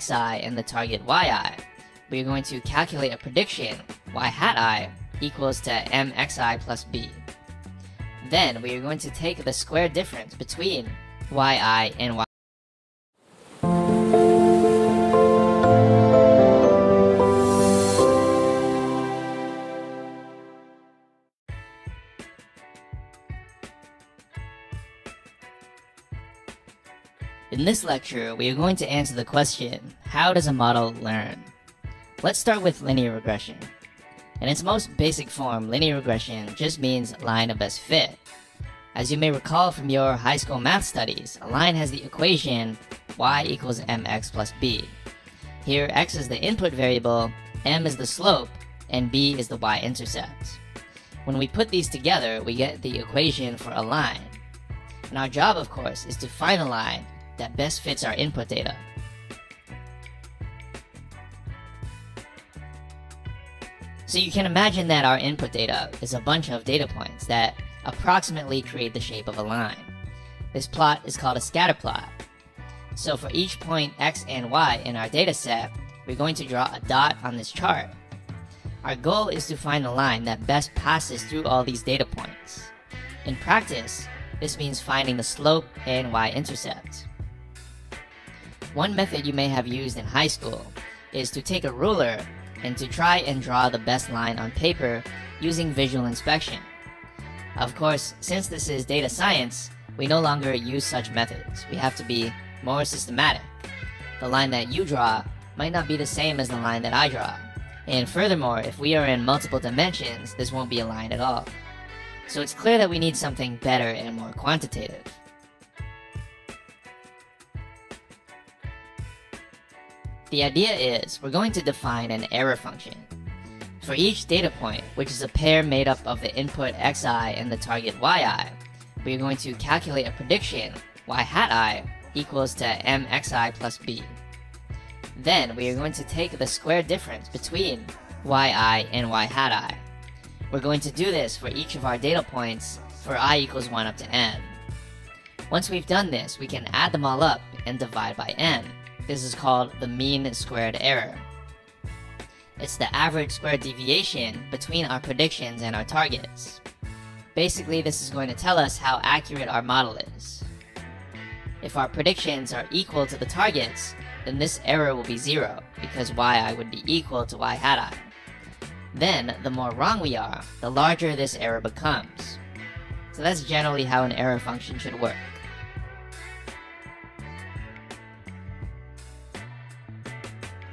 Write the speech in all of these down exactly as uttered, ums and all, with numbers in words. xi and the target yi. We are going to calculate a prediction, y hat I equals to mxi plus b. Then we are going to take the square difference between yi and y. In this lecture, we are going to answer the question, how does a model learn? Let's start with linear regression. In its most basic form, linear regression just means line of best fit. As you may recall from your high school math studies, a line has the equation y equals mx plus b. Here, x is the input variable, m is the slope, and b is the y-intercept. When we put these together, we get the equation for a line. And our job, of course, is to find a line that best fits our input data. So you can imagine that our input data is a bunch of data points that approximately create the shape of a line. This plot is called a scatter plot. So for each point x and y in our data set, we're going to draw a dot on this chart. Our goal is to find the line that best passes through all these data points. In practice, this means finding the slope and y-intercept. One method you may have used in high school is to take a ruler and to try and draw the best line on paper using visual inspection. Of course, since this is data science, we no longer use such methods. We have to be more systematic. The line that you draw might not be the same as the line that I draw. And furthermore, if we are in multiple dimensions, this won't be a line at all. So it's clear that we need something better and more quantitative. The idea is, we're going to define an error function. For each data point, which is a pair made up of the input xi and the target yi, we are going to calculate a prediction, y hat I equals to mxi plus b. Then we are going to take the square difference between yi and y hat I. We're going to do this for each of our data points for I equals one up to n. Once we've done this, we can add them all up and divide by n. This is called the mean squared error. It's the average square deviation between our predictions and our targets. Basically, this is going to tell us how accurate our model is. If our predictions are equal to the targets, then this error will be zero, because yi would be equal to y hat I. Then, the more wrong we are, the larger this error becomes. So that's generally how an error function should work.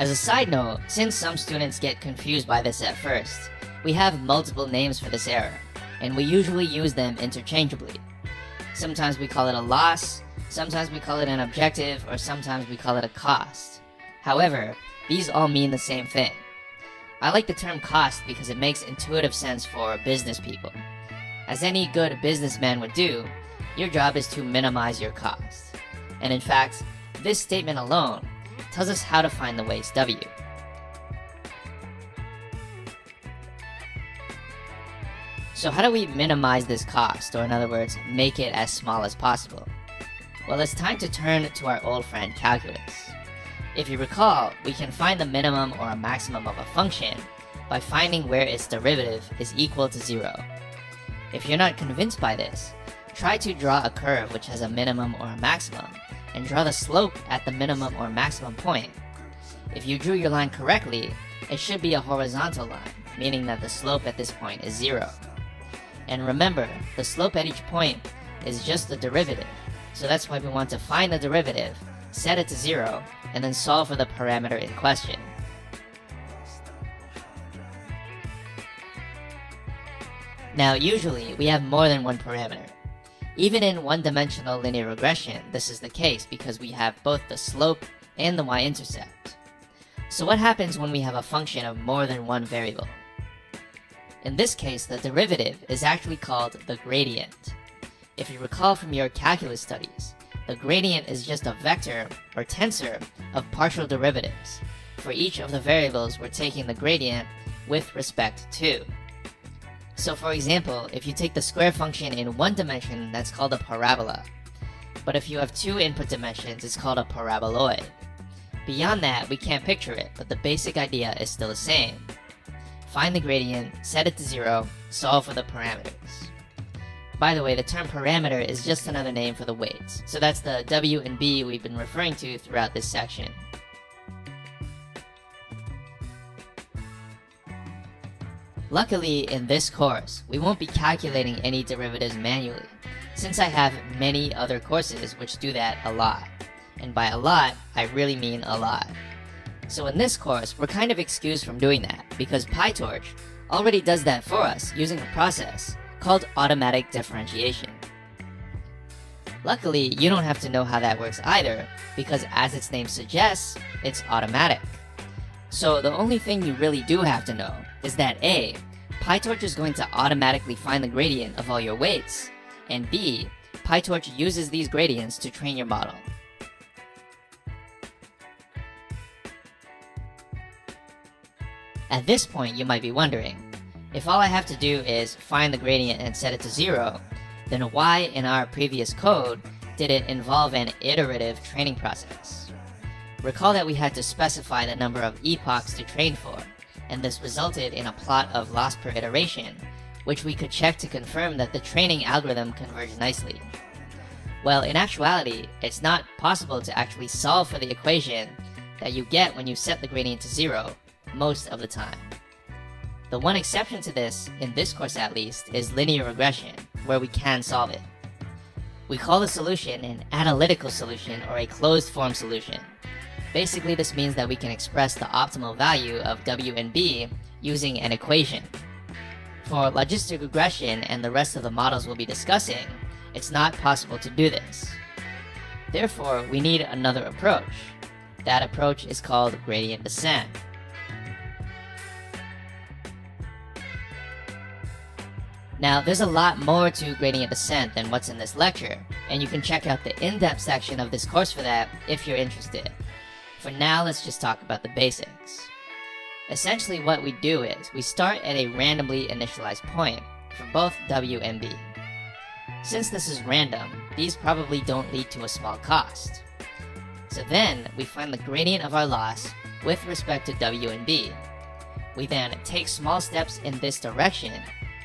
As a side note, since some students get confused by this at first, we have multiple names for this error, and we usually use them interchangeably. Sometimes we call it a loss, sometimes we call it an objective, or sometimes we call it a cost. However, these all mean the same thing. I like the term cost because it makes intuitive sense for business people. As any good businessman would do, your job is to minimize your costs. And in fact, this statement alone tells us how to find the waste W. So how do we minimize this cost, or in other words, make it as small as possible? Well, it's time to turn to our old friend calculus. If you recall, we can find the minimum or a maximum of a function by finding where its derivative is equal to zero. If you're not convinced by this, try to draw a curve which has a minimum or a maximum, and draw the slope at the minimum or maximum point. If you drew your line correctly, it should be a horizontal line, meaning that the slope at this point is zero. And remember, the slope at each point is just the derivative, so that's why we want to find the derivative, set it to zero, and then solve for the parameter in question. Now usually, we have more than one parameter. Even in one-dimensional linear regression, this is the case because we have both the slope and the y-intercept. So what happens when we have a function of more than one variable? In this case, the derivative is actually called the gradient. If you recall from your calculus studies, the gradient is just a vector, or tensor, of partial derivatives. For each of the variables, we're taking the gradient with respect to. So for example, if you take the square function in one dimension, that's called a parabola. But if you have two input dimensions, it's called a paraboloid. Beyond that, we can't picture it, but the basic idea is still the same. Find the gradient, set it to zero, solve for the parameters. By the way, the term parameter is just another name for the weights, so that's the W and B we've been referring to throughout this section. Luckily, in this course, we won't be calculating any derivatives manually, since I have many other courses which do that a lot. And by a lot, I really mean a lot. So in this course, we're kind of excused from doing that, because PyTorch already does that for us using a process called automatic differentiation. Luckily, you don't have to know how that works either, because as its name suggests, it's automatic. So the only thing you really do have to know is that A, PyTorch is going to automatically find the gradient of all your weights, and B, PyTorch uses these gradients to train your model. At this point, you might be wondering, if all I have to do is find the gradient and set it to zero, then why in our previous code did it involve an iterative training process? Recall that we had to specify the number of epochs to train for, and this resulted in a plot of loss per iteration, which we could check to confirm that the training algorithm converged nicely. Well, in actuality, it's not possible to actually solve for the equation that you get when you set the gradient to zero most of the time. The one exception to this, in this course at least, is linear regression, where we can solve it. We call the solution an analytical solution or a closed-form solution. Basically, this means that we can express the optimal value of W and B using an equation. For logistic regression and the rest of the models we'll be discussing, it's not possible to do this. Therefore, we need another approach. That approach is called gradient descent. Now, there's a lot more to gradient descent than what's in this lecture, and you can check out the in-depth section of this course for that if you're interested. For now, let's just talk about the basics. Essentially what we do is, we start at a randomly initialized point for both W and B. Since this is random, these probably don't lead to a small cost. So then, we find the gradient of our loss with respect to W and B. We then take small steps in this direction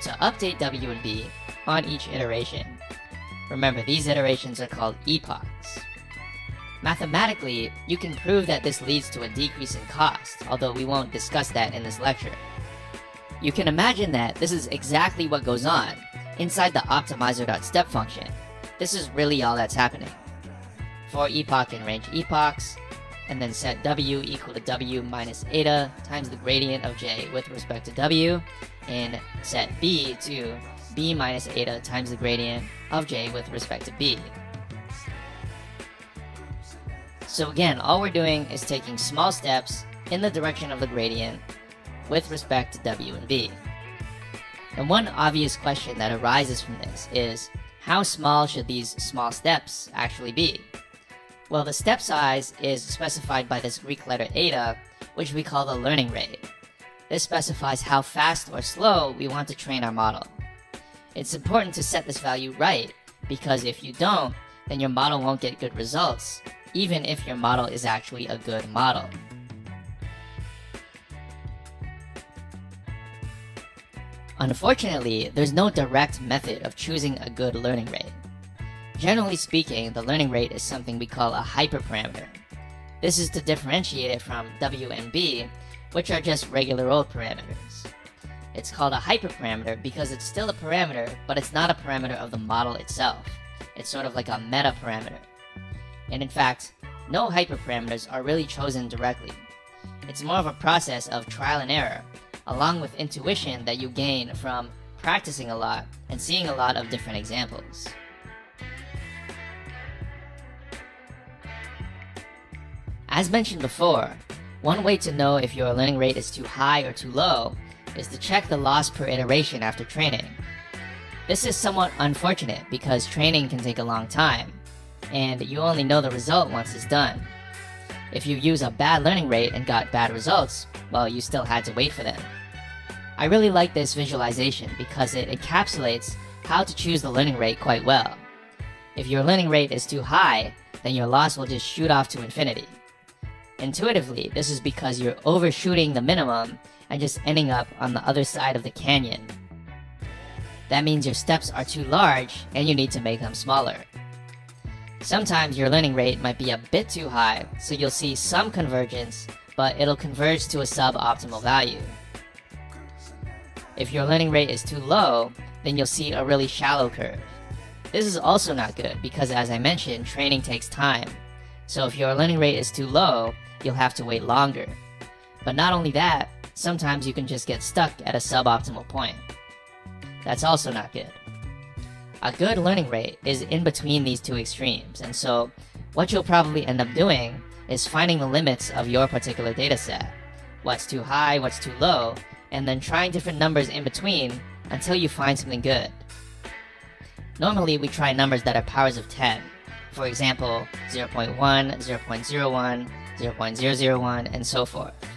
to update W and B on each iteration. Remember, these iterations are called epochs. Mathematically, you can prove that this leads to a decrease in cost, although we won't discuss that in this lecture. You can imagine that this is exactly what goes on inside the optimizer.step function. This is really all that's happening. For epoch and range epochs, and then set W equal to W minus eta times the gradient of J with respect to W, and set B to B minus eta times the gradient of J with respect to B. So again, all we're doing is taking small steps in the direction of the gradient with respect to W and B. And one obvious question that arises from this is, how small should these small steps actually be? Well, the step size is specified by this Greek letter eta, which we call the learning rate. This specifies how fast or slow we want to train our model. It's important to set this value right, because if you don't, then your model won't get good results, even if your model is actually a good model. Unfortunately, there's no direct method of choosing a good learning rate. Generally speaking, the learning rate is something we call a hyperparameter. This is to differentiate it from W and B, which are just regular old parameters. It's called a hyperparameter because it's still a parameter, but it's not a parameter of the model itself. It's sort of like a metaparameter. And in fact, no hyperparameters are really chosen directly. It's more of a process of trial and error, along with intuition that you gain from practicing a lot and seeing a lot of different examples. As mentioned before, one way to know if your learning rate is too high or too low is to check the loss per iteration after training. This is somewhat unfortunate because training can take a long time, and you only know the result once it's done. If you use a bad learning rate and got bad results, well, you still had to wait for them. I really like this visualization because it encapsulates how to choose the learning rate quite well. If your learning rate is too high, then your loss will just shoot off to infinity. Intuitively, this is because you're overshooting the minimum and just ending up on the other side of the canyon. That means your steps are too large and you need to make them smaller. Sometimes your learning rate might be a bit too high, so you'll see some convergence, but it'll converge to a suboptimal value. If your learning rate is too low, then you'll see a really shallow curve. This is also not good because, as I mentioned, training takes time. So if your learning rate is too low, you'll have to wait longer. But not only that, sometimes you can just get stuck at a suboptimal point. That's also not good. A good learning rate is in between these two extremes, and so what you'll probably end up doing is finding the limits of your particular data set. What's too high, what's too low, and then trying different numbers in between until you find something good. Normally, we try numbers that are powers of ten. For example, zero point one, zero point zero one, zero point zero zero one, and so forth.